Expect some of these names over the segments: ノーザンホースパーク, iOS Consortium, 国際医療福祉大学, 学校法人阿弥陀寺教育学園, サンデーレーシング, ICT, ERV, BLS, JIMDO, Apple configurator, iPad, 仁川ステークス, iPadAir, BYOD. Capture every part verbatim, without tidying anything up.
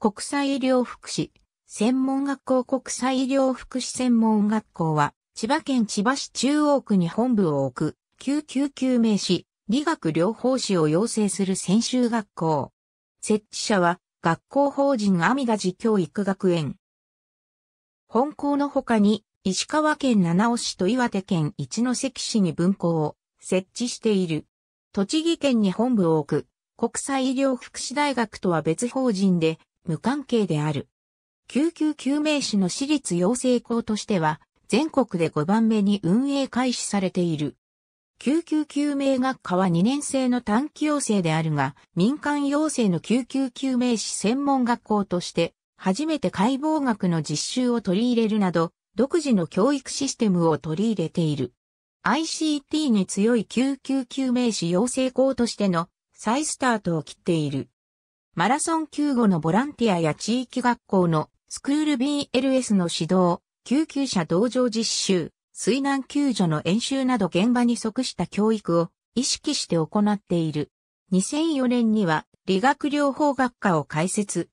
国際医療福祉専門学校国際医療福祉専門学校は、千葉県千葉市中央区に本部を置く、救急救命士、理学療法士を養成する専修学校。設置者は、学校法人阿弥陀寺教育学園。本校の他に、石川県七尾市と岩手県一関市に分校を設置している。栃木県に本部を置く、国際医療福祉大学とは別法人で、無関係である。救急救命士の私立養成校としては、全国でごばんめに運営開始されている。救急救命学科はにねん生の短期養成であるが、民間養成の救急救命士専門学校として、初めて解剖学の実習を取り入れるなど、独自の教育システムを取り入れている。アイシーティー に強い救急救命士養成校としての再スタートを切っている。マラソン救護のボランティアや地域学校のスクール ビーエルエス の指導、救急車同乗実習、水難救助の演習など現場に即した教育を意識して行っている。にせんよねんには理学療法学科を開設。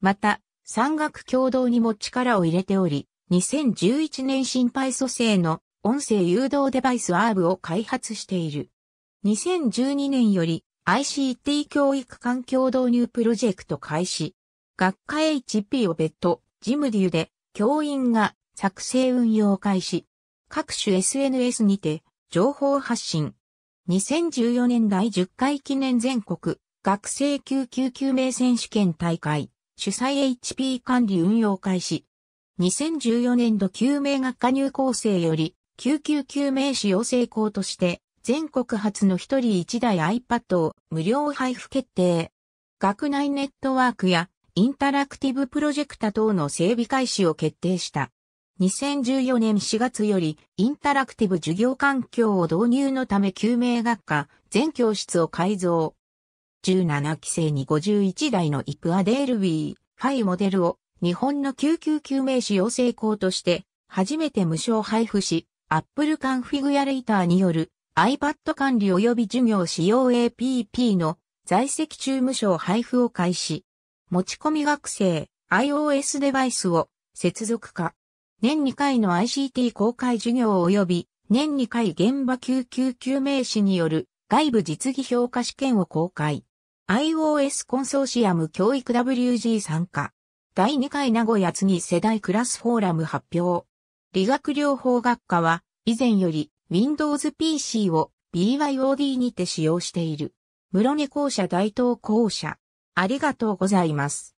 また、産学共同にも力を入れており、にせんじゅういちねん心肺蘇生の音声誘導デバイス イーアールブイ を開発している。にせんじゅうにねんより アイシーティー 教育環境導入プロジェクト開始。学科 エイチピー を別途、ジムデュで教員が作成運用開始。各種 エスエヌエス にて情報発信。にせんじゅうよねんだいじゅっかい記念全国学生救急救命選手権大会主催 エイチピー 管理運用開始。にせんじゅうよねん度救命学科入校生より救急救命士養成校として全国初の一人一台 iPad を無料配布決定。学内ネットワークやインタラクティブプロジェクタ等の整備開始を決定した。にせんじゅうよねんしがつよりインタラクティブ授業環境を導入のため救命学科全教室を改造。じゅうななき生にごじゅういちだいのアイピーエーディーエルブイファイブモデルを日本の救急救命士養成校として初めて無償配布し、Apple configuratorによる iPad 管理及び授業使用 エーピーピー の在籍中無償配布を開始。持ち込み学生 iOS デバイスを接続化。年にかいの アイシーティー 公開授業及び年にかい現場救急救命士による外部実技評価試験を公開。iOS コンソーシアム教育 ダブリュージー 参加。だいにかい名古屋次世代クラスフォーラム発表。理学療法学科は以前より Windows ピーシー を ビーワイオーディー にて使用している。室根校舎大東校舎。ありがとうございます。